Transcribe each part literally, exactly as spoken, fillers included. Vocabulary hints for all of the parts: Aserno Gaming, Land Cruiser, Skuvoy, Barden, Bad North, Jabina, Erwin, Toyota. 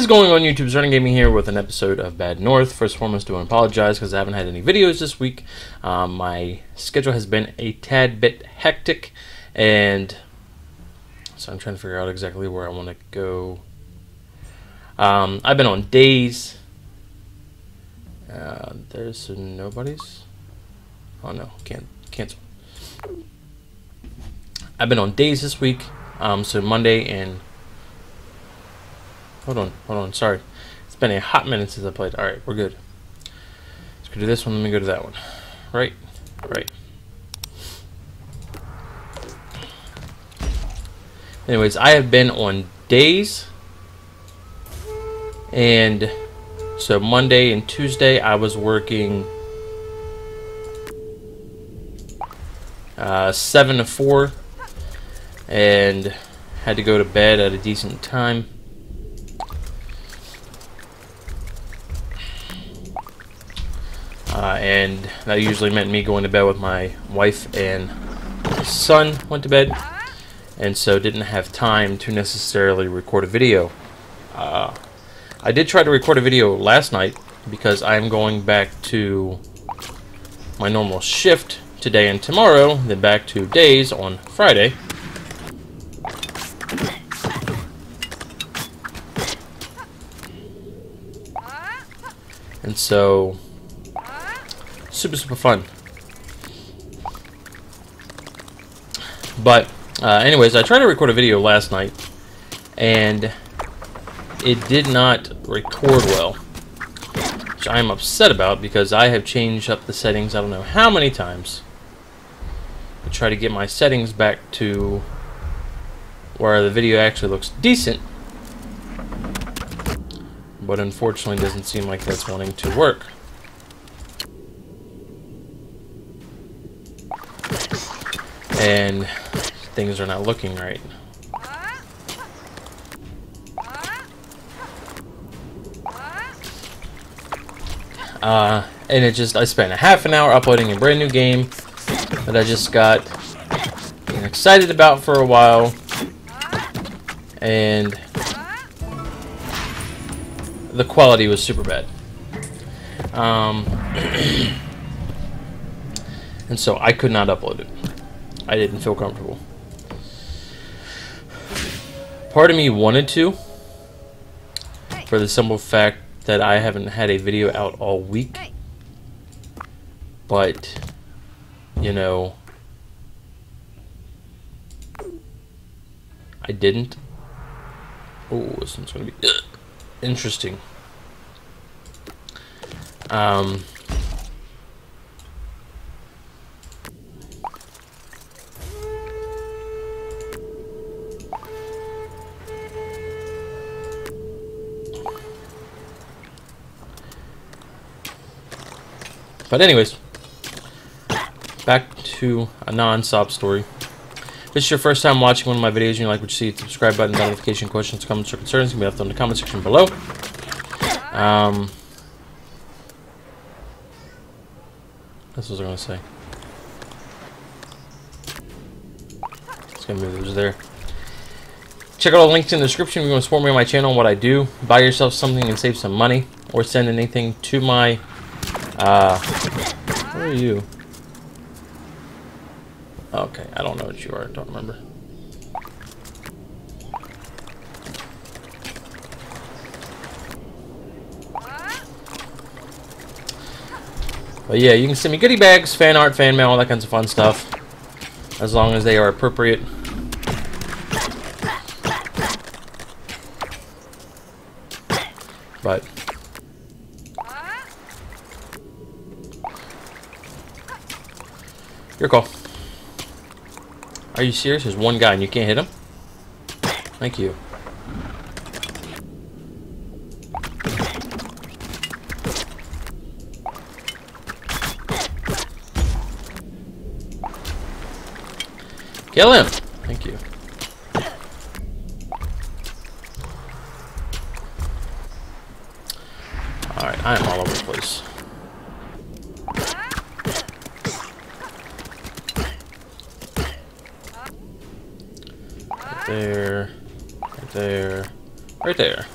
is going on YouTube? Aserno Gaming here with an episode of Bad North. First and foremost, I want to apologize because I haven't had any videos this week. Um, my schedule has been a tad bit hectic, and so I'm trying to figure out exactly where I want to go. Um, I've been on days. Uh, there's nobody's. Oh no, can't cancel. I've been on days this week, um, so Monday and. Hold on, hold on, sorry. It's been a hot minute since I played. All right, we're good. Let's go to this one, let me go to that one. Right, right. Anyways, I have been on days. And so Monday and Tuesday, I was working uh, seven to four and had to go to bed at a decent time. Uh, and that usually meant me going to bed with my wife and my son went to bed, and so didn't have time to necessarily record a video. Uh, I did try to record a video last night because I'm going back to my normal shift today and tomorrow, then back to days on Friday. And so... super super fun, but uh, anyways, I tried to record a video last night and it did not record well, which I'm upset about because I have changed up the settings I don't know how many times to try to get my settings back to where the video actually looks decent, but unfortunately doesn't seem like that's wanting to work. And things are not looking right. Uh, and it just, I spent a half an hour uploading a brand new game that I just got excited about for a while. And the quality was super bad. Um, and so I could not upload it. I didn't feel comfortable. Part of me wanted to, for the simple fact that I haven't had a video out all week. But, you know, I didn't. Oh, this one's gonna be interesting. Um... But anyways, back to a non-sob story. If this is your first time watching one of my videos and you like what you see, hit the subscribe button, notification, questions, comments, or concerns can be left in the comment section below. Um, that's what I was going to say. It's going to move those there. Check out all the links in the description if you want to support me on my channel and what I do. Buy yourself something and save some money, or send anything to my... Uh, where are you? Okay, I don't know what you are, I don't remember. But yeah, you can send me goodie bags, fan art, fan mail, all that kinds of fun stuff. As long as they are appropriate. But... your call. Are you serious? There's one guy and you can't hit him? Thank you. Kill him! Thank you. Alright, I am all over the place. There, right there, right there.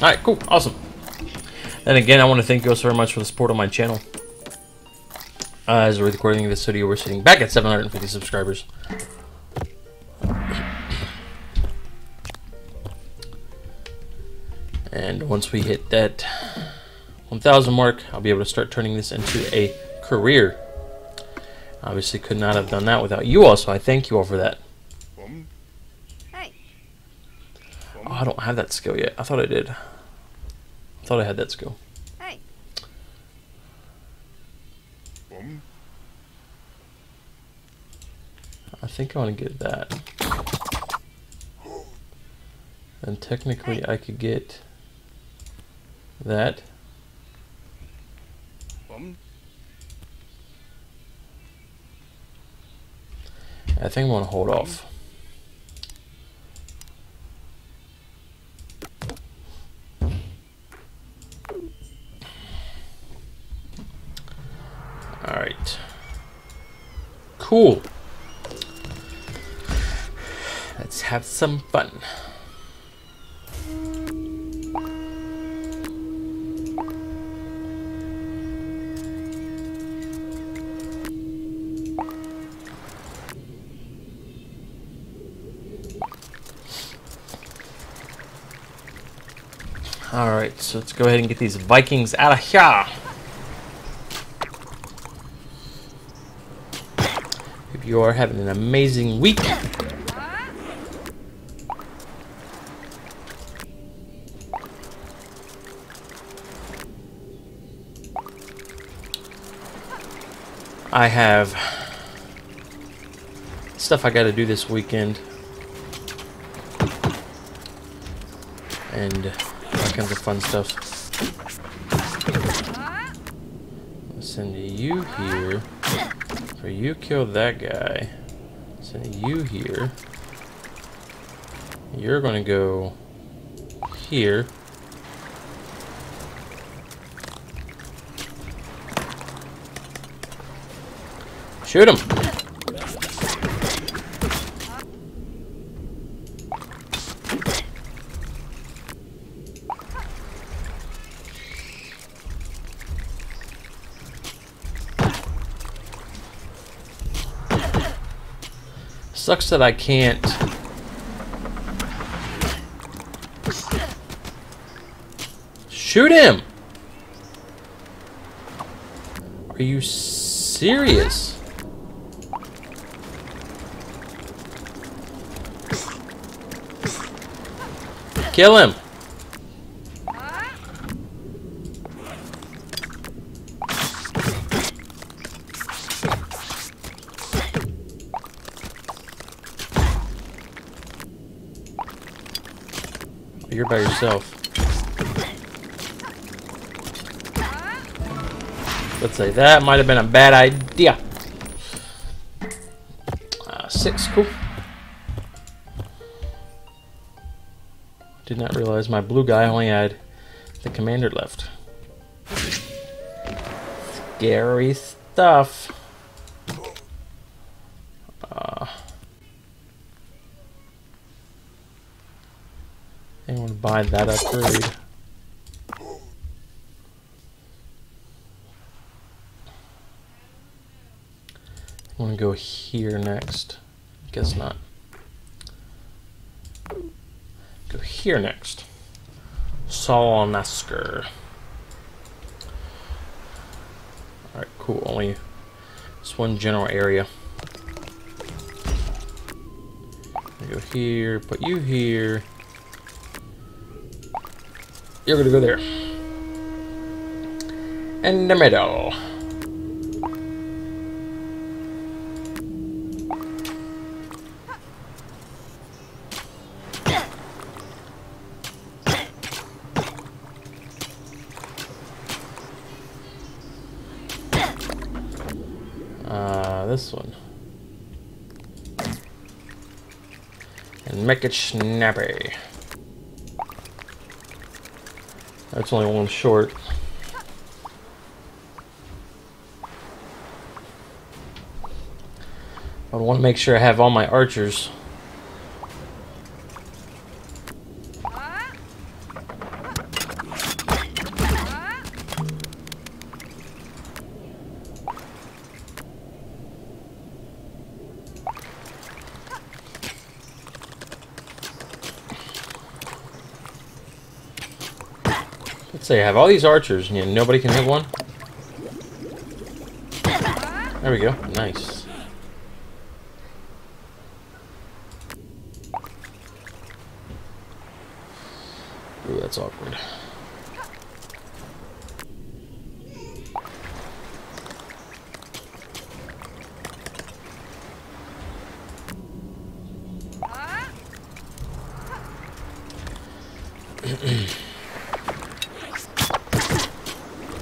Alright, cool. Awesome. And again, I want to thank you all so very much for the support on my channel. Uh, as we're recording this video, we're sitting back at seven hundred fifty subscribers. And once we hit that one thousand mark, I'll be able to start turning this into a career. Obviously could not have done that without you all, so I thank you all for that. Hey. Oh, I don't have that skill yet. I thought I did. I thought I had that skill. Hey. I think I want to get that. And technically hey. I could get that. I think I'm going to hold off. Alright. Cool. Let's have some fun. Alright, so let's go ahead and get these Vikings out of here. If you are having an amazing week. I have stuff I gotta do this weekend. And kinds of fun stuff. Send you here. So you kill that guy. Send you here. You're gonna go here. Shoot him! Sucks that I can't shoot him. Are you serious? Kill him. You're by yourself. Let's say that might have been a bad idea. Uh, six, cool. Did not realize my blue guy only had the commander left. Scary stuff. Buy that upgrade. I want to go here next. Guess not. Go here next. Saul Nasker. Alright, cool. Only this one general area. Go here, put you here. You're gonna go there. In the middle. Uh, this one. And make it snappy. That's only one short. I want to make sure I have all my archers. Let's say I have all these archers, and nobody can hit one. There we go. Nice. Ooh, that's awkward.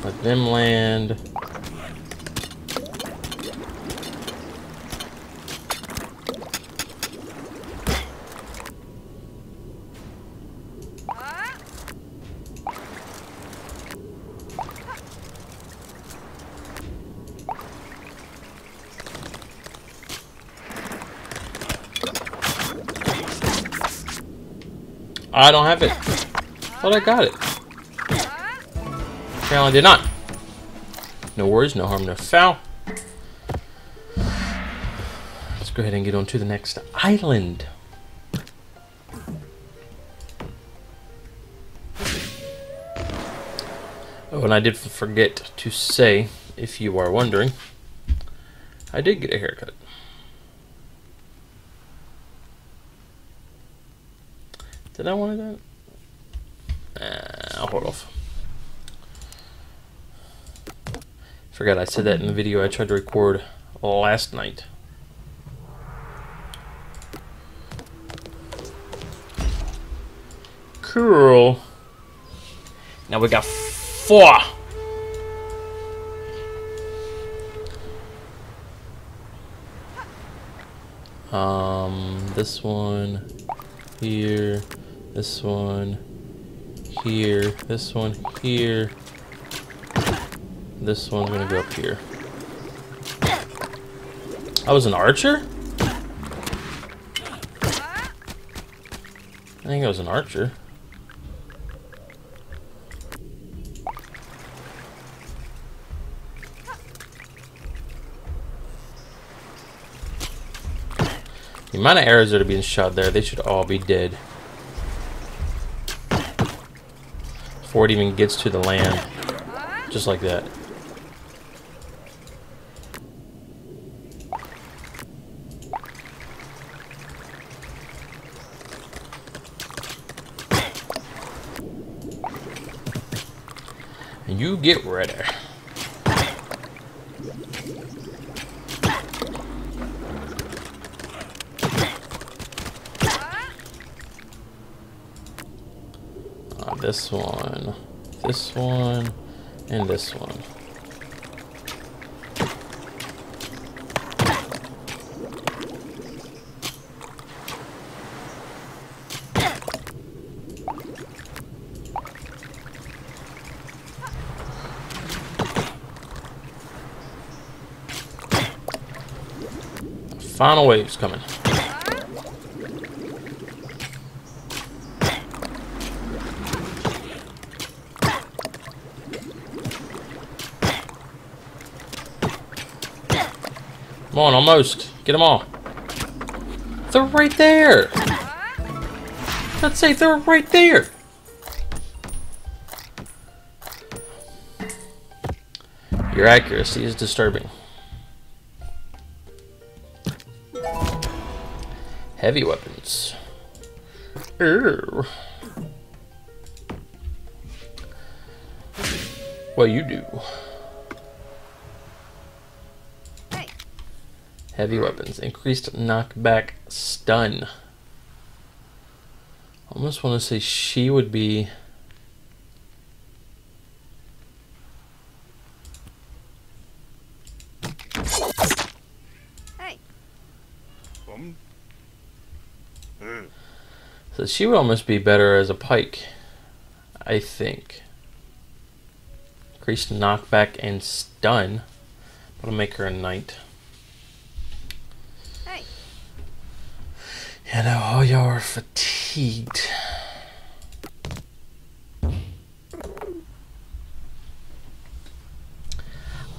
Let them land. I don't have it. Thought I got it. Apparently did not. No worries, no harm, no foul. Let's go ahead and get on to the next island. Oh, and I did forget to say, if you are wondering, I did get a haircut. Did I want to do it? Uh, I'll hold off. Forgot I said that in the video I tried to record last night. Cool. Now we got four. Um, this one here. This one here, this one here, this one's gonna go up here. I was an archer? I think I was an archer. The amount of arrows that are being shot there, they should all be dead. Before it even gets to the land, just like that. And you get ready. This one, this one, and this one. The final wave's coming. Come on, almost. Get them all. They're right there. Let's say they're right there. Your accuracy is disturbing. Heavy weapons. Ew. Well, you do. Heavy weapons. Increased knockback stun. Almost want to say she would be... Hey. So she would almost be better as a pike, I think. Increased knockback and stun. That'll make her a knight. You know, all y'all are fatigued.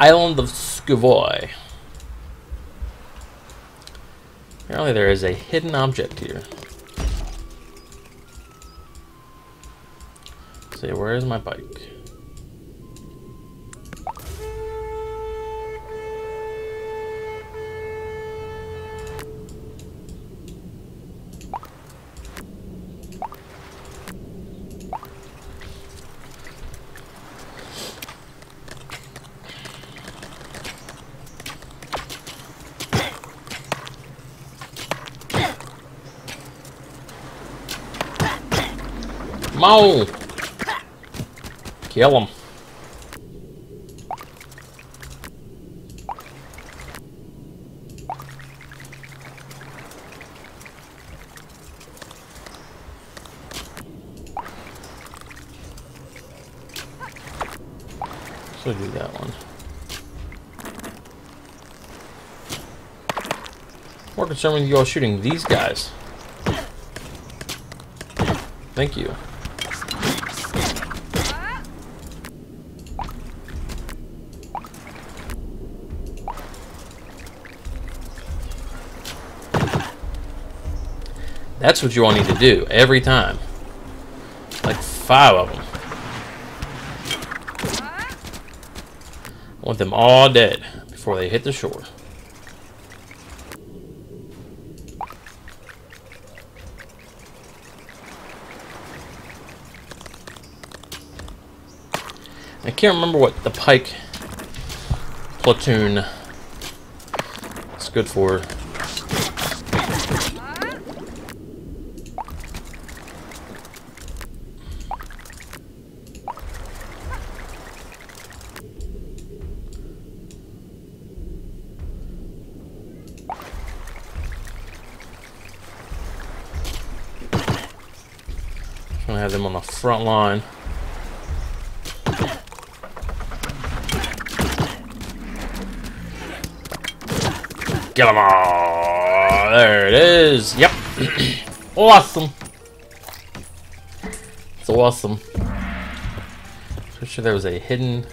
Island of Skuvoy. Apparently there is a hidden object here. Say, where is my bike? Mo! Kill him. So do that one. More concerned with you all shooting these guys. Thank you. That's what you all need to do every time. Like five of them. I want them all dead before they hit the shore. I can't remember what the pike platoon is good for. Have them on the front line. Get them all! There it is. Yep. Awesome. It's awesome. Pretty sure there was a hidden.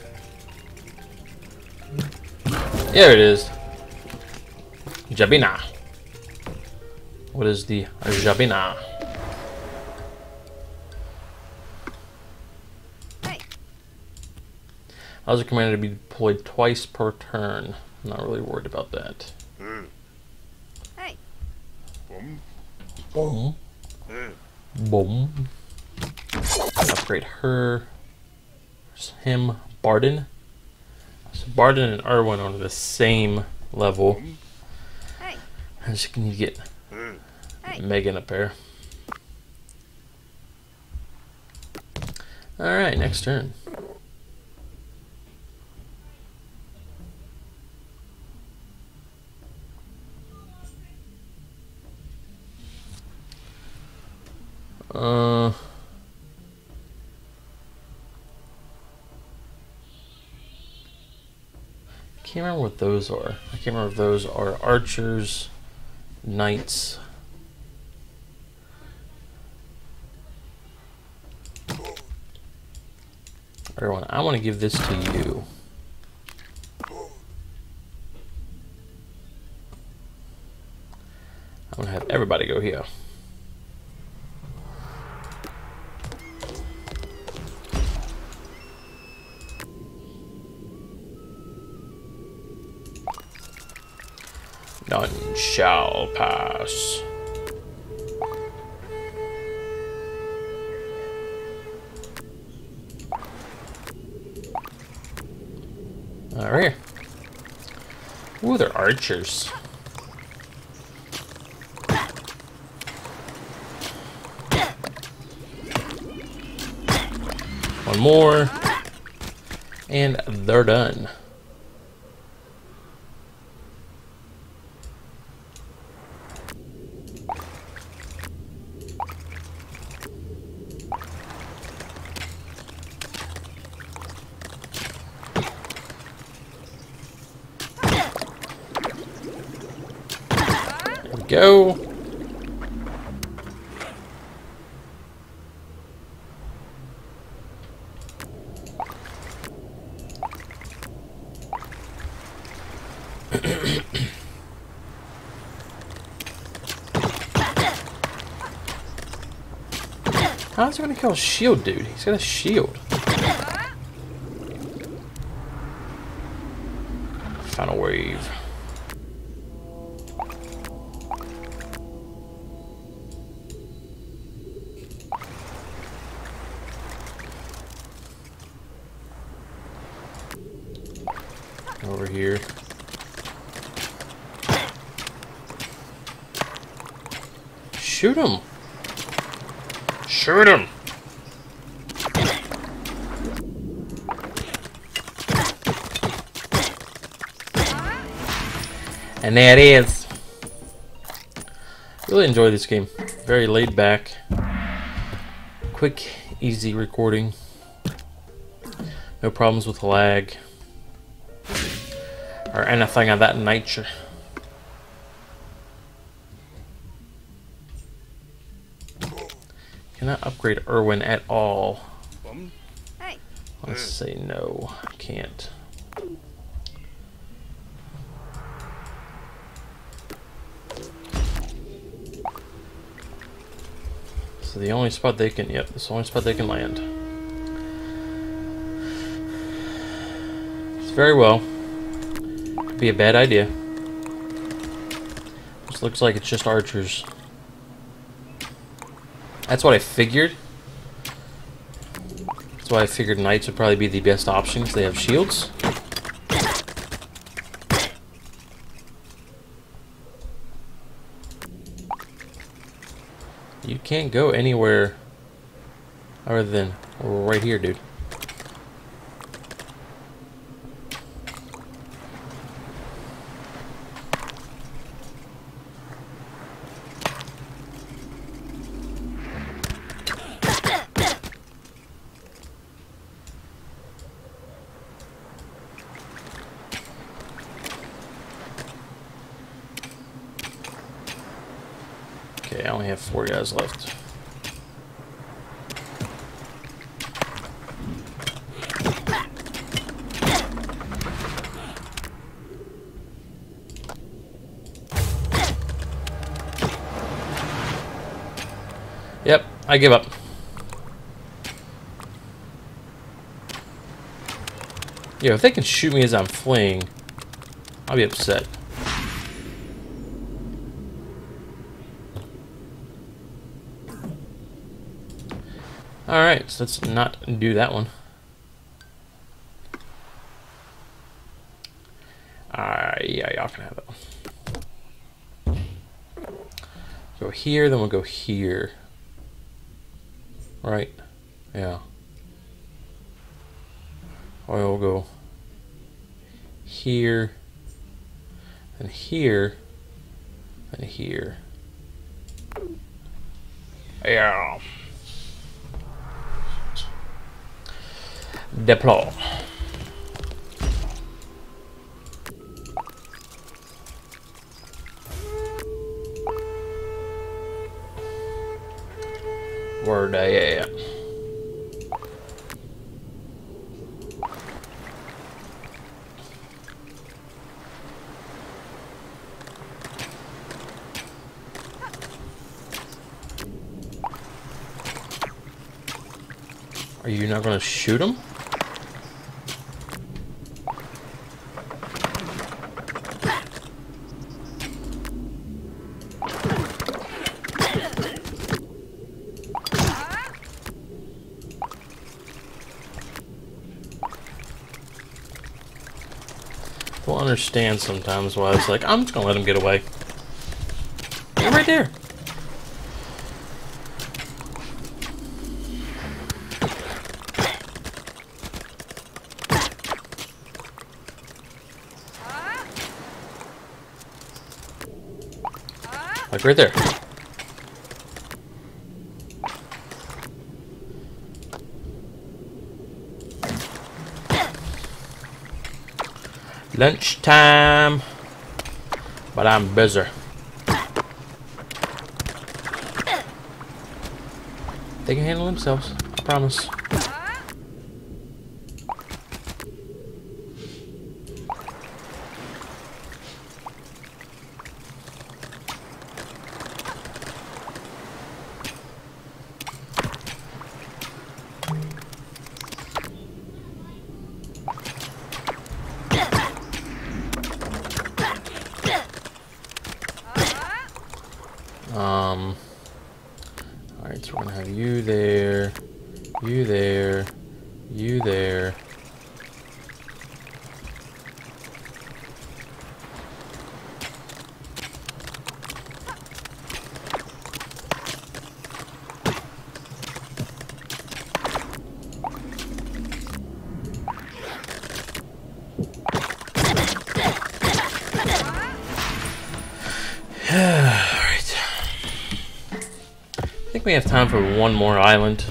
There it is. Jabina. What is the Jabina? I was commanded to be deployed twice per turn. I'm not really worried about that. Hey. Boom. Boom. Boom. Upgrade her. Him. Barden. So Barden and Erwin are on the same level. Hey. I just need to get hey. Megan up there. Alright, next turn. Uh, can't remember what those are. I can't remember if those are archers, knights. Everyone, I want to give this to you. I'm gonna have everybody go here. None shall pass. All right. Ooh, they're archers. One more, and they're done. Go. How's he gonna kill a shield dude? He's gonna shield. Final wave. Over here. Shoot him. Shoot him. And there it is. Really enjoy this game. Very laid back. Quick, easy recording. No problems with lag. Or anything of that nature. Can I upgrade Erwin at all? Let's say no, I can't. So the only spot they can, yep, it's the only spot they can land. It's very well. Be a bad idea. This looks like it's just archers. That's what I figured. That's why I figured knights would probably be the best option because they have shields. You can't go anywhere other than right here, dude. I only have four guys left. Yep, I give up. Yo, if they can shoot me as I'm fleeing, I'll be upset. Alright, so let's not do that one. Alright, uh, yeah, y'all can have that one. Go here, then we'll go here. Right? Yeah. Or we'll go here, and here, and here. Yeah. Deploy. Where they at? Are you not gonna shoot him? Understand sometimes why it's like I'm just gonna let him get away. You're right there. Like right there. Lunch time, but I'm busy. They can handle themselves, I promise. Um, all right, so we're gonna have you there, you there, you there. We have time for one more island.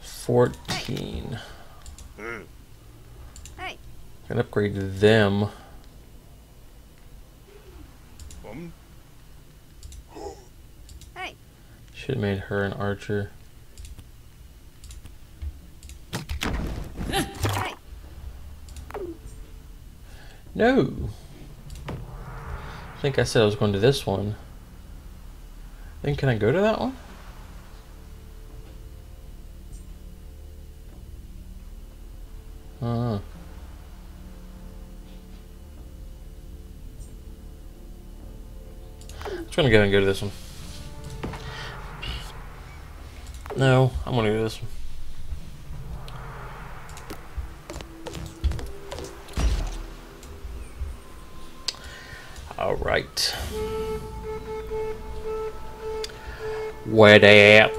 Fourteen. Hey. Hey. Can upgrade them. Should have made her an archer. No! I think I said I was going to this one. Then can I go to that one? Uh-huh. I'm just going to go and go to this one. No, I'm gonna do this one. All right. Where they at?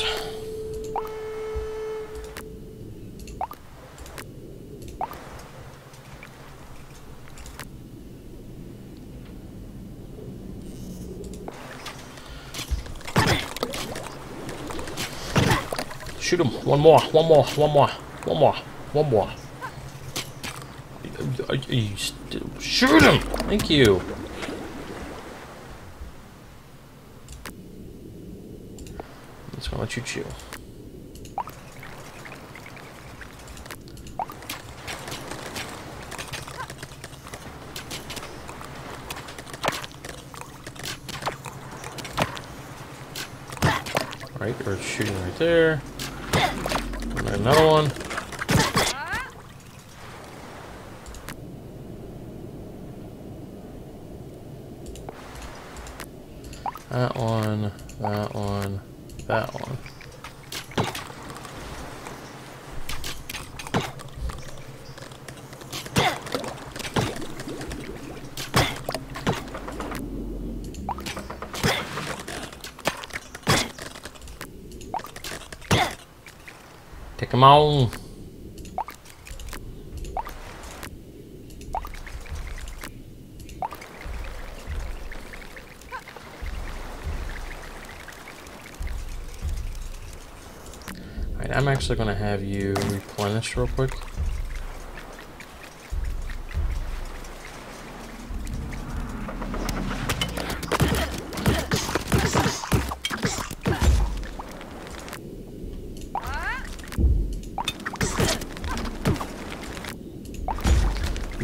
Shoot him. One more, one more, one more, one more, one more. Are you still? Shoot him! Thank you. I'm just gonna let you chew. Alright, we're shooting right there. Another one. That one, that one, that one. Come on. Alright, I'm actually going to have you replenish real quick.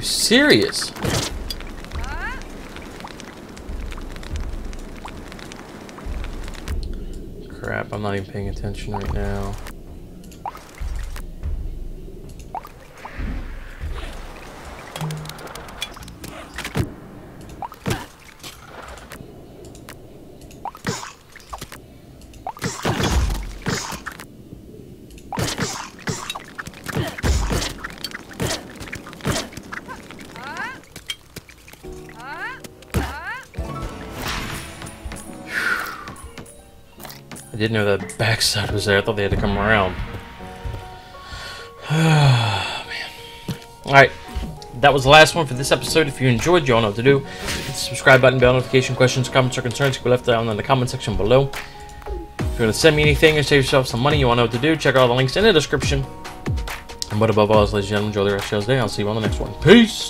Serious? Crap, I'm not even paying attention right now. I didn't know that backside was there. I thought they had to come around. Oh, man. Alright. That was the last one for this episode. If you enjoyed, you all know what to do. Hit the subscribe button, bell notification, questions, comments, or concerns can be left down in the comment section below. If you want to send me anything or save yourself some money, you all know what to do. Check out all the links in the description. And but above all, ladies and gentlemen, enjoy the rest of your day. I'll see you on the next one. Peace!